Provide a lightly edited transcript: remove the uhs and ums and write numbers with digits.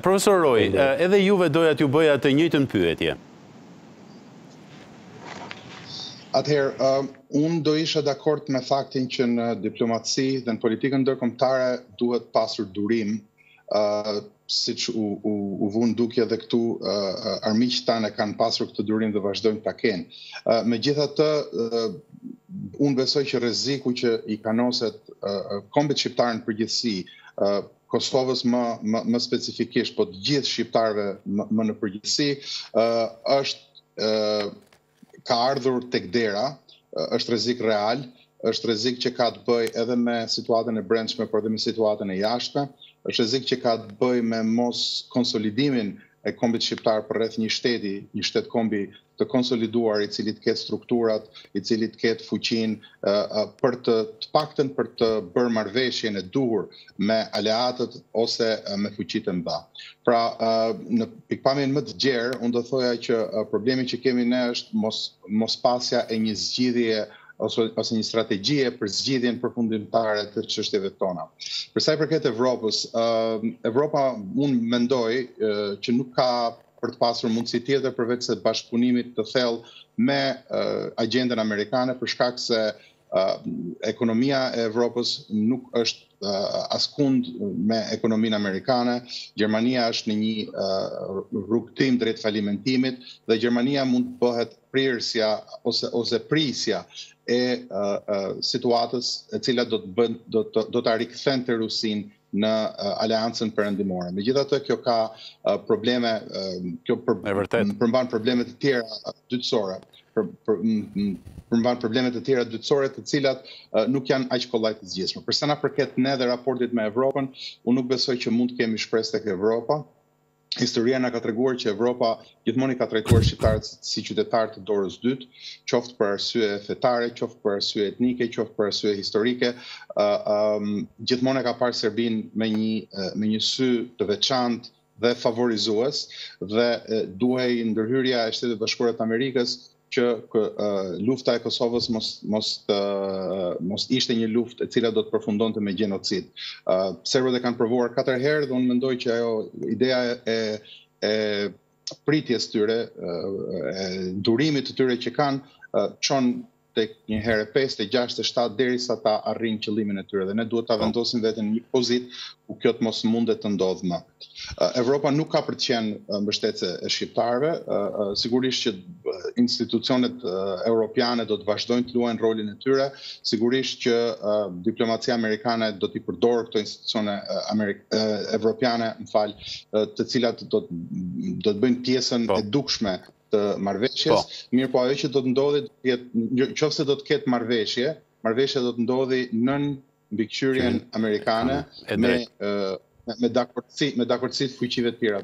Profesor Roy, edhe juve doja t'ju bëja të njëjtën pyetje. Atëherë, unë do isha dakord me faktin që në diplomaci dhe në politikën ndërkombëtare duhet pasur durim, siç u vun dukje dhe këtu armiqtë tanë kanë pasur këtë durim dhe vazhdojnë ta kenë. Megjithatë, unë besoj që rreziku që I kanoset kombet shqiptarë në përgjithësi, Kosovës më specifikisht, po të gjithë shqiptarëve më në përgjithësi, ka ardhur tek dera, është rrezik real, është rrezik që ka të bëjë edhe me situatën e brendshme, por edhe me situatën e jashtme, është rrezik që ka të bëjë me mos konsolidimin e kombit shqiptar për rreth një shtet kombi të konsoliduar, I cili të ketë strukturat, I cili të ketë fuqin, për të paktën për të bërë marrëveshjen e duhur me aleatët ose me fuqitë e mëdha. Pra, në pikpamjen më të gjerë, unë do thoja që problemi që kemi ne është mospasja e një zgjidhje ose një strategjie për zgjidhjen përfundimtare të çështjeve tona. Për sa I përket Evropës, Evropa unë mendoj që nuk ka për të pasur mundësi tjetër përveç se bashkëpunimit të thellë me agjendën amerikane për shkak se ekonomia e Evropës nuk është askund me ekonominë amerikane. Gjermania është në një rrugtim drejt falimentimit dhe Gjermania mund të bëhet prirësja ose prisja e situatës e cila do ta rikthente Rusinë në aleancën perëndimore. Megjithatë, kjo ka probleme, kjo përmban probleme të tjera dytësore, të cilat nuk janë aq kollaj të zgjidhshme. Për sa na përket ne dhe raportit me Evropën, unë nuk besoj që mund të kemi shpresë tek Evropa. Historia na ka treguar që Evropa gjithmonë I ka trajtuar shqiptarët si qytetarë të dorës dytë, qoftë për arsye fetare, qoftë për arsye etnike, qoftë për arsye historike. Gjithmonë e ka parë Serbinë me një sy të veçantë dhe favorizues dhe duhej ndërhyrja e Shtetit Bashkuar të Amerikës që lufta e Kosovës mos ishte një luftë e cila do të përfundonte me gjenocid. Serbët e kanë provuar 4 herë dhe unë mendoj që ajo ideja e pritjes tyre, e durimit të tyre që kanë çon tek një herë 5, tek 6, tek 7 derisa ta arrijnë qëllimin e tyre dhe ne duhet ta vendosim veten në një pozitë ku kjo të mos mundet të ndodhë më. Evropa nuk ka për të qenë mbështetëse e shqiptarëve, sigurisht që institucionet europiane do të vazhdojnë të luajnë rolin e tyre, sigurisht që diplomacia amerikane do t'i përdorë këto institucione evropiane, të cilat do të bëjnë pjesën e dukshme të marrëveshjes, mirë po ajo që do të ndodhi, nëse do të ketë marrëveshje, marrëveshja do të ndodhi nën mbikëqyrjen amerikane me dakordësi të fuqive të tjera.